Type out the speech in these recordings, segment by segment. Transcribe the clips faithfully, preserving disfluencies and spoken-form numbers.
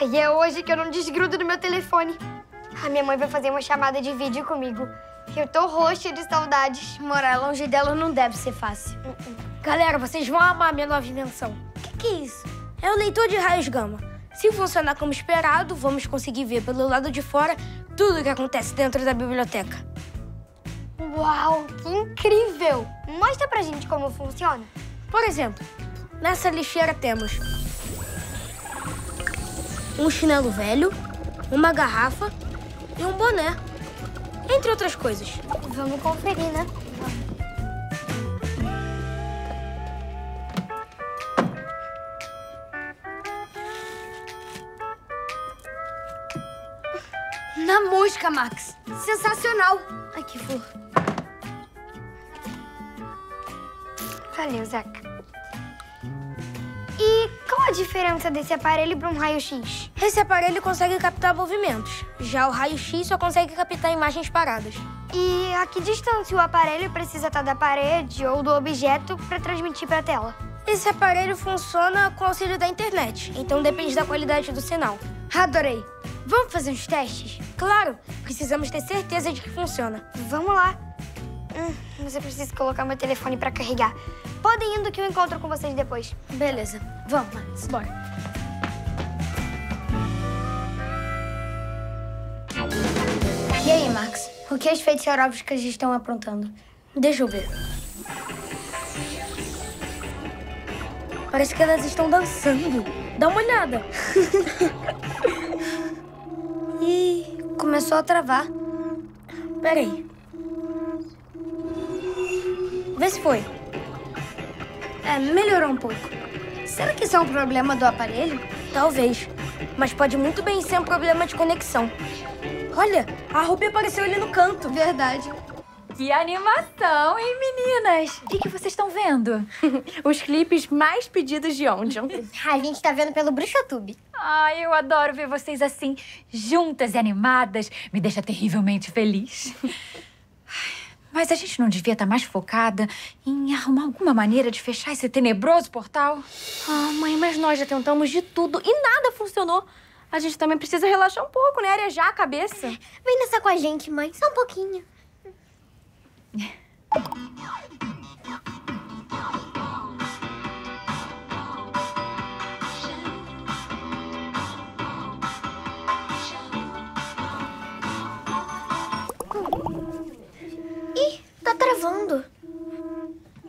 E é hoje que eu não desgrudo do meu telefone. A minha mãe vai fazer uma chamada de vídeo comigo. Eu tô roxa de saudades. Morar longe dela não deve ser fácil. Uh -uh. Galera, vocês vão amar minha nova invenção. O que, que é isso? É um leitor de raios gama. Se funcionar como esperado, vamos conseguir ver pelo lado de fora tudo o que acontece dentro da biblioteca. Uau, que incrível! Mostra pra gente como funciona. Por exemplo, nessa lixeira temos um chinelo velho, uma garrafa e um boné, entre outras coisas. Vamos conferir, né? Na mosca, Max. Sensacional. Ai, que flor. Valeu, Zeca. E qual a diferença desse aparelho para um raio-x? Esse aparelho consegue captar movimentos. Já o raio-x só consegue captar imagens paradas. E a que distância o aparelho precisa estar da parede ou do objeto para transmitir para a tela? Esse aparelho funciona com o auxílio da internet, então depende da qualidade do sinal. Adorei! Vamos fazer uns testes? Claro! Precisamos ter certeza de que funciona. Vamos lá! Hum, mas eu preciso colocar meu telefone para carregar. Podem indo que eu encontro com vocês depois. Beleza. Vamos, Max. Bora. E aí, Max? O que as feiticeiróbicas estão aprontando? Deixa eu ver. Parece que elas estão dançando. Dá uma olhada. Ih, começou a travar. Peraí. Vê se foi. É, melhorou um pouco. Será que isso é um problema do aparelho? Talvez, mas pode muito bem ser um problema de conexão. Olha, a Rúbia apareceu ali no canto. Verdade. Que animação, hein, meninas? O que, que vocês estão vendo? Os clipes mais pedidos de ontem. A gente tá vendo pelo BruxaTube. Ai, eu adoro ver vocês assim, juntas e animadas. Me deixa terrivelmente feliz. Mas a gente não devia estar mais focada em arrumar alguma maneira de fechar esse tenebroso portal? Ah, mãe, mas nós já tentamos de tudo e nada funcionou. A gente também precisa relaxar um pouco, né? Arejar a cabeça. Vem nessa com a gente, mãe. Só um pouquinho. Travando.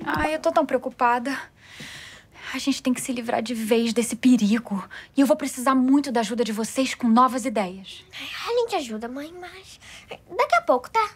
Ai, eu tô tão preocupada. A gente tem que se livrar de vez desse perigo. E eu vou precisar muito da ajuda de vocês com novas ideias. Ai, a gente ajuda, mãe, mas... daqui a pouco, tá?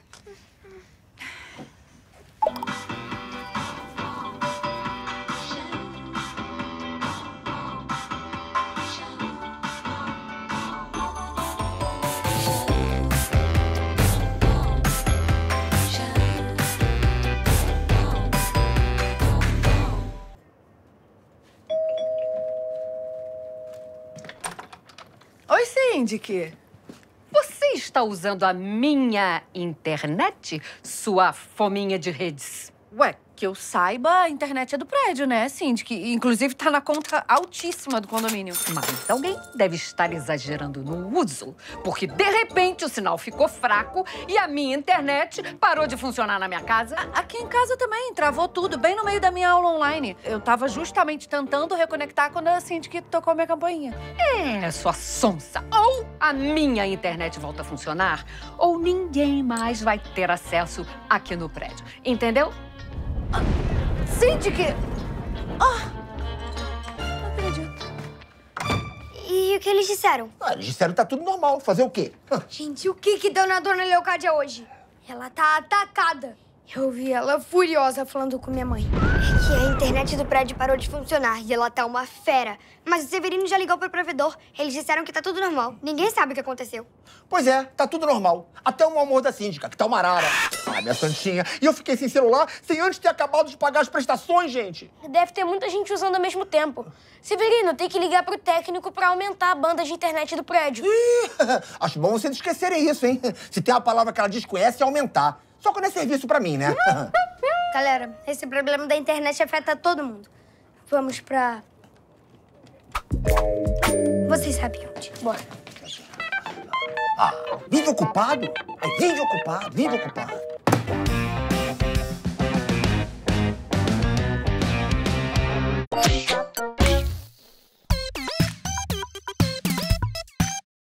De que? Você está usando a minha internet, sua fominha de redes? Ué, que eu saiba, a internet é do prédio, né, Cindy? Que inclusive tá na conta altíssima do condomínio. Mas alguém deve estar exagerando no uso, porque de repente o sinal ficou fraco e a minha internet parou de funcionar na minha casa. A aqui em casa também, travou tudo, bem no meio da minha aula online. Eu tava justamente tentando reconectar quando a Cindy que tocou minha campainha. É, sua sonsa. Ou a minha internet volta a funcionar, ou ninguém mais vai ter acesso aqui no prédio, entendeu? Sente que... Ah! Não acredito. E o que eles disseram? Ah, eles disseram que tá tudo normal. Fazer o quê? Gente, o que que deu na dona Leocadia hoje? Ela tá atacada. Eu vi ela furiosa falando com minha mãe. É que a internet do prédio parou de funcionar e ela tá uma fera. Mas o Severino já ligou pro provedor. Eles disseram que tá tudo normal. Ninguém sabe o que aconteceu. Pois é, tá tudo normal. Até o amor da síndica, que tá uma arara. Ai, minha santinha. E eu fiquei sem celular sem antes ter acabado de pagar as prestações, gente. Deve ter muita gente usando ao mesmo tempo. Severino, tem que ligar pro técnico pra aumentar a banda de internet do prédio. Ih, acho bom vocês esquecerem isso, hein? Se tem uma palavra que ela desconhece, é aumentar. Só quando é serviço pra mim, né? Galera, esse problema da internet afeta todo mundo. Vamos pra... Você sabe onde. Bora. Ah, vive ocupado? É, vive ocupado, vive ocupado.